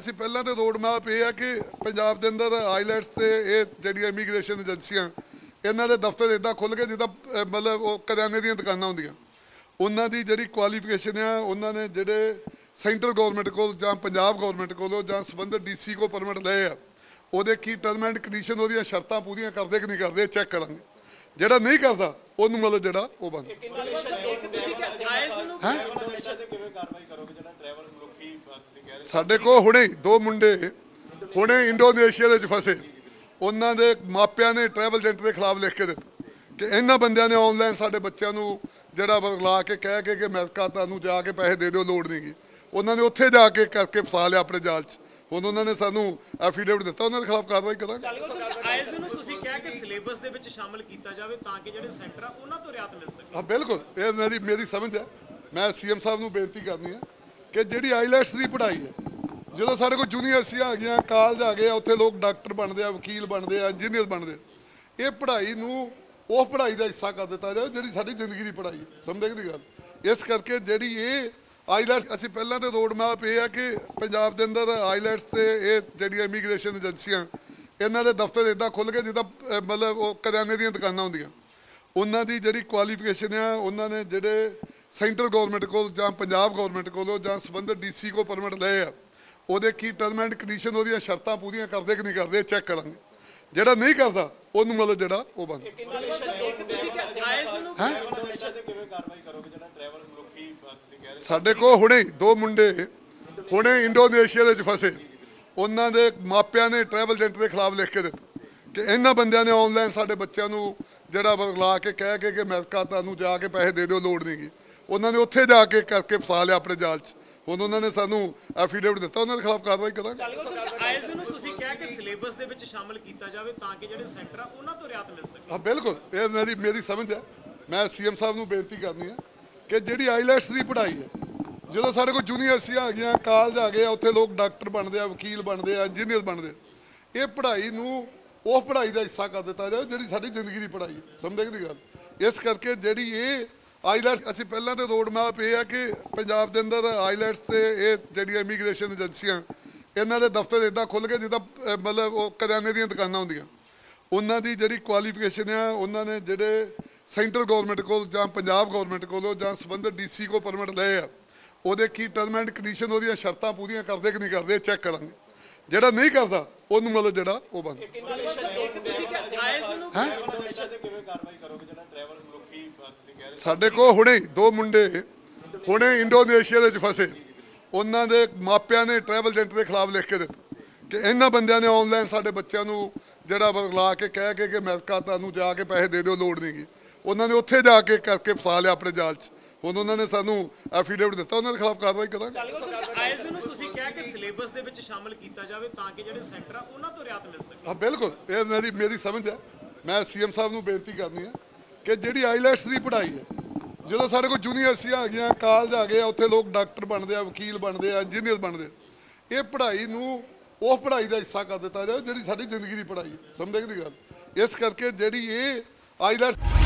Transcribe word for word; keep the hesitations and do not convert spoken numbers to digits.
ਅਸੀਂ ਪਹਿਲਾਂ तो रोड मैप ये है कि पंजाब के अंदर ਆਈਲੈਟਸ से ये ਜਿਹੜੀ ਇਮੀਗ੍ਰੇਸ਼ਨ ਏਜੰਸੀਆਂ ਇਹਨਾਂ ਦੇ दफ्तर इदा खुल गए जिदा मतलब वो करियाने ਦੀਆਂ ਦੁਕਾਨਾਂ ਹੁੰਦੀਆਂ ਉਹਨਾਂ ਦੀ ਜਿਹੜੀ ਕੁਆਲੀਫਿਕੇਸ਼ਨ ਆ ਉਹਨਾਂ ਨੇ ਜਿਹੜੇ ਸੈਂਟਰ ਗਵਰਨਮੈਂਟ ਕੋਲ ਜਾਂ ਪੰਜਾਬ ਗਵਰਨਮੈਂਟ ਕੋਲੋਂ ਜਾਂ ਸੰਬੰਧਿਤ ਡੀਸੀ ਕੋਲ ਪਰਮਿਟ ਲਏ ਆ ਉਹਦੇ ਕੀ ਟਰਮ ਐਂਡ ਕੰਡੀਸ਼ਨ ਉਹਦੀਆਂ ਸ਼ਰਤਾਂ ਪੂਰੀਆਂ ਕਰਦੇ ਕਿ ਨਹੀਂ ਕਰਦੇ ਚੈੱਕ ਕਰਾਂਗੇ ਜਿਹੜਾ ਨਹੀਂ ਕਰਦਾ ਉਹਨੂੰ ਮਤਲਬ ਜਿਹੜਾ ਉਹ ਬੰਦ ਸਾਡੇ ਕੋਲ ਹੁਣੇ ਦੋ ਮੁੰਡੇ ਹੁਣੇ ਇੰਡੋਨੇਸ਼ੀਆ ਦੇ ਵਿੱਚ ਫਸੇ ਉਹਨਾਂ ਦੇ ਮਾਪਿਆਂ ਨੇ ਟਰੈਵਲ ਏਜੰਟ ਦੇ ਖਿਲਾਫ ਲਿਖ ਕੇ ਦਿੱਤਾ ਕਿ ਇਹਨਾਂ ਬੰਦਿਆਂ ਨੇ ਆਨਲਾਈਨ ਸਾਡੇ ਬੱਚਿਆਂ ਨੂੰ ਜਿਹੜਾ ਬਦਲਾ ਕੇ ਕਹਿ ਕੇ ਕਿ ਅਮਰੀਕਾ ਤੁਹਾਨੂੰ ਜਾ ਕੇ ਪੈਸੇ ਦੇ ਦਿਓ ਲੋੜ ਨਹੀਂ ਗੀ ਉਹਨਾਂ ਨੇ ਉੱਥੇ ਜਾ ਕੇ ਕਰਕੇ ਫਸਾ ਲਿਆ ਆਪਣੇ ਜਾਲ 'ਚ ਹੁਣ ਉਹਨਾਂ ਨੇ ਸਾਨੂੰ ਐਫੀਡੇਵਿਟ ਦਿੱਤਾ ਉਹਨਾਂ ਦੇ ਖਿਲਾਫ ਕਾਰਵਾਈ ਕਰਾਂਗੇ। ਆਈਐਲਟਸ ਨੂੰ ਤੁਸੀਂ ਕਿਹਾ ਕਿ ਸਿਲੇਬਸ ਦੇ ਵਿੱਚ ਸ਼ਾਮਲ ਕੀਤਾ ਜਾਵੇ ਤਾਂ ਕਿ ਜਿਹੜੇ ਸੈਂਟਰ ਆ ਉਹਨਾਂ ਤੋਂ ਰਿਆਤ ਮਿਲ ਸਕੇ। ਹਾਂ ਬਿਲਕੁਲ ਇਹ ਮੇਰੀ ਮੇਰੀ ਸਮਝ ਹੈ ਮੈਂ ਸੀਐਮ ਸਾਹਿਬ ਨੂੰ ਬੇਨਤੀ ਕਰਨੀ ਹੈ ਕਿ ਜਿਹੜੀ ਆਈਲੈਟਸ ਦੀ ਪੜ੍ਹਾਈ ਹੈ ਜਦੋਂ ਸਾਡੇ ਕੋਲ ਯੂਨੀਵਰਸਿਟੀਆਂ ਆ ਗਈਆਂ ਕਾਲਜ ਆ ਗਏ ਉੱਥੇ ਲੋਕ ਡਾਕਟਰ ਬਣਦੇ ਆ ਵਕੀਲ ਬਣਦੇ ਆ ਇੰਜੀਨੀਅਰ ਬਣਦੇ ਆ ਇਹ ਪੜ੍ਹਾਈ ਨੂੰ ਉਹ ਪੜ੍ਹਾਈ ਦਾ ਹਿੱਸਾ ਕਰ ਦਿੱਤਾ ਜਾਵੇ ਜਿਹੜੀ ਸਾਡੀ ਜ਼ਿੰਦਗੀ ਦੀ ਪੜ੍ਹਾਈ ਹੈ ਸਮਝਦੇ ਦੀ ਗੱਲ ਇਸ ਕਰਕੇ ਜਿਹੜੀ ਇਹ ਆਈਲੈਟਸ ਅਸੀਂ ਪਹਿਲਾਂ ਤਾਂ ਰੋਡ ਮੈਪ ਇਹ ਆ ਕਿ ਪੰਜਾਬ ਦੇ ਅੰਦਰ ਆਈਲੈਟਸ ਤੇ ਇਹ ਜਿਹੜੀਆਂ ਇਮੀਗ੍ਰੇਸ਼ਨ ਏਜੰਸੀਆਂ ਇਹਨਾਂ ਦੇ ਦਫ਼ਤਰ ਇੱਦਾਂ ਖੁੱਲ੍ਹ ਗਏ ਜਿੱਦਾਂ ਮਤਲਬ ਉਹ ਕਰਿਆਨੇ ਦੀਆਂ ਦੁਕਾਨਾਂ ਹੁੰਦੀਆਂ ਉਹਨਾਂ ਦੀ ਜਿਹੜੀ ਕੁਆਲੀਫਿਕੇਸ਼ਨ ਆ ਉਹਨਾਂ ਨੇ ਜਿਹੜੇ ਸੈਂਟਰ ਗੌਰਮੈਂਟ ਕੋਲ ਜਾਂ ਪੰਜਾਬ ਗੌਰਮੈਂਟ ਕੋਲੋਂ ਜਾਂ ਸੰਬੰਧਿਤ ਡੀਸੀ ਕੋਲ ਪਰਮਿਟ ਲਏ ਆ ਉਹਦੇ ਕੀ ਟਰਮ ਐਂਡ ਕੰਡੀਸ਼ਨ ਉਹਦੀਆਂ ਸ਼ਰਤਾਂ ਪੂਰੀਆਂ ਕਰਦੇ ਕਿ ਨਹੀਂ ਕਰਦੇ ਚੈੱਕ ਕਰਾਂਗੇ ਜਿਹੜਾ ਨਹੀਂ ਕਰਦਾ ਉਹਨੂੰ ਮਤਲਬ ਜਿਹੜਾ ਉਹ ਬੰਦ ਸਾਡੇ ਕੋਲ ਹੁਣੇ ਦੋ ਮੁੰਡੇ ਹੁਣੇ ਇੰਡੋਨੇਸ਼ੀਆ ਦੇ ਵਿੱਚ ਫਸੇ ਉਹਨਾਂ ਦੇ ਮਾਪਿਆਂ ਨੇ ਟਰੈਵਲ ਏਜੰਟ ਦੇ ਖਿਲਾਫ ਲਿਖ ਕੇ ਦਿੱਤਾ ਕਿ ਇਹਨਾਂ ਬੰਦਿਆਂ ਨੇ ਆਨਲਾਈਨ ਸਾਡੇ ਬੱਚਿਆਂ ਨੂੰ ਜਿਹੜਾ ਬਦਲਾ ਕੇ ਕਹਿ ਕੇ ਕਿ ਅਮਰੀਕਾ ਤੁਹਾਨੂੰ ਜਾ ਕੇ ਪੈਸੇ ਦੇ ਦਿਓ ਲੋੜ ਨਹੀਂ ਗੀ ਉਹਨਾਂ ਨੇ ਉੱਥੇ ਜਾ ਕੇ ਕਰਕੇ ਫਸਾ ਲਿਆ ਆਪਣੇ ਜਾਲ 'ਚ ਹੁਣ ਉਹਨਾਂ ਨੇ ਸਾਨੂੰ ਐਫੀਡੇਵਿਟ ਦਿੱਤਾ ਉਹਨਾਂ ਦੇ ਖਿਲਾਫ ਕਾਰਵਾਈ ਕਰਾਂਗੇ। ਆਈਐਲਟਸ ਨੂੰ ਤੁਸੀਂ ਕਿਹਾ ਕਿ ਸਿਲੇਬਸ ਦੇ ਵਿੱਚ ਸ਼ਾਮਲ ਕੀਤਾ ਜਾਵੇ ਤਾਂ ਕਿ ਜਿਹੜੇ ਸੈਂਟਰ ਆ ਉਹਨਾਂ ਤੋਂ ਰਿਆਤ ਮਿਲ ਸਕੇ। ਹਾਂ ਬਿਲਕੁਲ ਇਹ ਮੇਰੀ ਮੇਰੀ ਸਮਝ ਹੈ ਮੈਂ ਸੀਐਮ ਸਾਹਿਬ ਨੂੰ ਬੇਨਤੀ ਕਰਨੀ ਹੈ ਕਿ ਜਿਹੜੀ ਆਈਲੈਟਸ ਦੀ ਪੜ੍ਹਾਈ ਹੈ ਜਦੋਂ ਸਾਡੇ ਕੋਲ ਯੂਨੀਵਰਸਿਟੀਆਂ ਆ ਗਈਆਂ ਕਾਲਜ ਆ ਗਏ ਉੱਥੇ ਲੋਕ ਡਾਕਟਰ ਬਣਦੇ ਆ ਵਕੀਲ ਬਣਦੇ ਆ ਇੰਜੀਨੀਅਰ ਬਣਦੇ ਇਹ ਪੜ੍ਹਾਈ ਨੂੰ ਉਹ ਪੜ੍ਹਾਈ ਦਾ ਹਿੱਸਾ ਕਰ ਦਿੱਤਾ ਜਾਵੇ ਜਿਹੜੀ ਸਾਡੀ ਜ਼ਿੰਦਗੀ ਦੀ ਪੜ੍ਹਾਈ ਹੈ ਸਮਝਦੇ ਦੀ ਗੱਲ ਇਸ ਕਰਕੇ ਜਿਹੜੀ ਇਹ ਆਈਲੈਟਸ ਅਸੀਂ ਪਹਿਲਾਂ ਤਾਂ ਰੋਡ ਮੈਪ ਇਹ ਆ ਕਿ ਪੰਜਾਬ ਦੇ ਅੰਦਰ ਆਈਲੈਟਸ ਤੇ ਇਹ ਜਿਹੜੀਆਂ ਇਮੀਗ੍ਰੇਸ਼ਨ ਏਜੰਸੀਆਂ ਇਹਨਾਂ ਦੇ ਦਫ਼ਤਰ ਇੱਦਾਂ ਖੁੱਲ੍ਹ ਗਏ ਜਿੱਦਾਂ ਮਤਲਬ ਉਹ ਕਰਿਆਨੇ ਦੀਆਂ ਦੁਕਾਨਾਂ ਹੁੰਦੀਆਂ ਉਹਨਾਂ ਦੀ ਜਿਹੜੀ ਕੁਆਲੀਫਿਕੇਸ਼ਨ ਆ ਉਹਨਾਂ ਨੇ ਜਿਹੜੇ ਸੈਂਟਰ ਗੌਰਮੈਂਟ ਕੋਲ ਜਾਂ ਪੰਜਾਬ ਗੌਰਮੈਂਟ ਕੋਲੋਂ ਜਾਂ ਸੰਬੰਧਿਤ ਡੀਸੀ ਕੋਲ ਪਰਮਿਟ ਲਏ ਆ ਉਹਦੇ ਕੀ ਟਰਮ ਐਂਡ ਕੰਡੀਸ਼ਨ ਉਹਦੀਆਂ ਸ਼ਰਤਾਂ ਪੂਰੀਆਂ ਕਰਦੇ ਕਿ ਨਹੀਂ ਕਰਦੇ ਚੈੱਕ ਕਰਾਂਗੇ ਜਿਹੜਾ ਨਹੀਂ ਕਰਦਾ ਉਹਨੂੰ ਮਤਲਬ ਜਿਹੜਾ ਉਹ ਬੰਦ ਸਾਡੇ ਕੋਲ ਹੁਣੇ ਦੋ ਮੁੰਡੇ ਹੁਣੇ ਇੰਡੋਨੇਸ਼ੀਆ ਦੇ ਵਿੱਚ ਫਸੇ ਉਹਨਾਂ ਦੇ ਮਾਪਿਆਂ ਨੇ ਟਰੈਵਲ ਏਜੰਟ ਦੇ ਖਿਲਾਫ ਲਿਖ ਕੇ ਦਿੱਤਾ ਕਿ ਇਹਨਾਂ ਬੰਦਿਆਂ ਨੇ ਆਨਲਾਈਨ ਸਾਡੇ ਬੱਚਿਆਂ ਨੂੰ ਜਿਹੜਾ ਬਦਲਾ ਕੇ ਕਹਿ ਕੇ ਕਿ ਅਮਰੀਕਾ ਤੁਹਾਨੂੰ ਜਾ ਕੇ ਪੈਸੇ ਦੇ ਦਿਓ ਲੋੜ ਨਹੀਂ ਗੀ ਉਹਨਾਂ ਨੇ ਉੱਥੇ ਜਾ ਕੇ ਕਰਕੇ ਫਸਾ ਲਿਆ ਆਪਣੇ ਜਾਲ 'ਚ ਹੁਣ ਉਹਨਾਂ ਨੇ ਸਾਨੂੰ ਐਫੀਡੇਵਿਟ ਦਿੱਤਾ ਉਹਨਾਂ ਦੇ ਖਿਲਾਫ ਕਾਰਵਾਈ ਕਰਾਂਗੇ। ਬਿਲਕੁਲ ਇਹ ਮੇਰੀ ਮੇਰੀ ਸਮਝ ਹੈ ਮੈਂ ਸੀਐਮ ਸਾਹਿਬ ਨੂੰ ਬੇਨਤੀ ਕਰਨੀ ਹੈ ਕਿ ਜਿਹੜੀ ਆਈਲੈਟਸ ਦੀ ਪੜ੍ਹਾਈ ਹੈ ਜਦੋਂ ਸਾਡੇ ਕੋਲ ਯੂਨੀਵਰਸਿਟੀਆਂ ਆ ਗਈਆਂ ਕਾਲਜ ਆ ਗਏ ਉੱਥੇ ਲੋਕ ਡਾਕਟਰ ਬਣਦੇ ਆ ਵਕੀਲ ਬਣਦੇ ਆ ਇੰਜੀਨੀਅਰ ਬਣਦੇ ਇਹ ਪੜ੍ਹਾਈ ਨੂੰ ਉਹ ਪੜ੍ਹਾਈ ਦਾ ਹਿੱਸਾ ਕਰ ਦਿੱਤਾ ਜਾਵੇ ਜਿਹੜੀ ਸਾਡੀ ਜ਼ਿੰਦਗੀ ਦੀ ਪੜ੍ਹਾਈ ਹੈ ਸਮਝਦੇ ਦੀ ਗੱਲ ਇਸ ਕਰਕੇ ਜਿਹੜੀ ਇਹ ਆਈਲੈਟਸ